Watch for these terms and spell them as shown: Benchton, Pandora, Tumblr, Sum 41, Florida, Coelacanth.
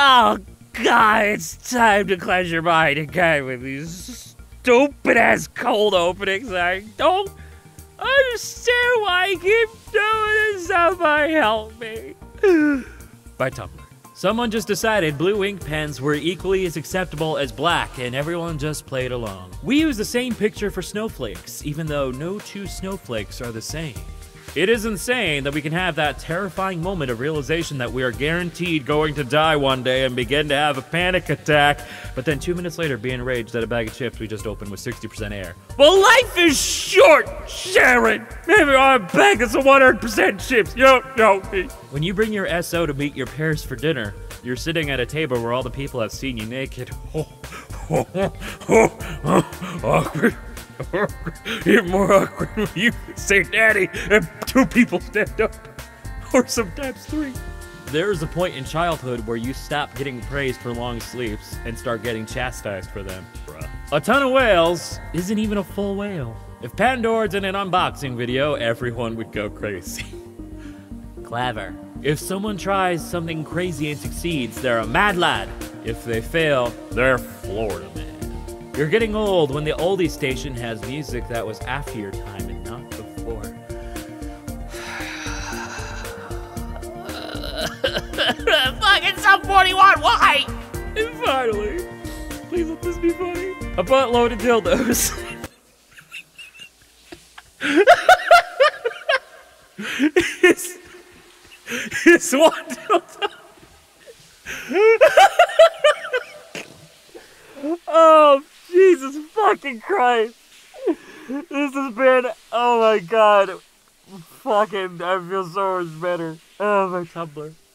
Oh God, it's time to cleanse your mind again with these stupid-ass cold openings. I don't understand why I keep doing this. Somebody help me. By Tumblr. Someone just decided blue ink pens were equally as acceptable as black, and everyone just played along. We use the same picture for snowflakes, even though no two snowflakes are the same. It is insane that we can have that terrifying moment of realization that we are guaranteed going to die one day and begin to have a panic attack, but then 2 minutes later be enraged that a bag of chips we just opened was 60% air. Well, life is short, Sharon! Maybe our bag is 100% chips, you don't know me. When you bring your SO to meet your parents for dinner, you're sitting at a table where all the people have seen you naked. Awkward. Even more awkward when you say daddy and two people stand up, or sometimes three. There is a point in childhood where you stop getting praised for long sleeps and start getting chastised for them. Bruh. A ton of whales isn't even a full whale. If Pandora did an unboxing video, everyone would go crazy. Clever. If someone tries something crazy and succeeds, they're a mad lad. If they fail, they're Florida man. You're getting old when the oldie station has music that was after your time and not before. Fucking Sum 41, why? And finally, please let this be funny. A buttload of dildos. It's one dildo. Oh, Jesus fucking Christ. This has been, oh my God, fucking, I feel so much better. Oh, my Tumblr.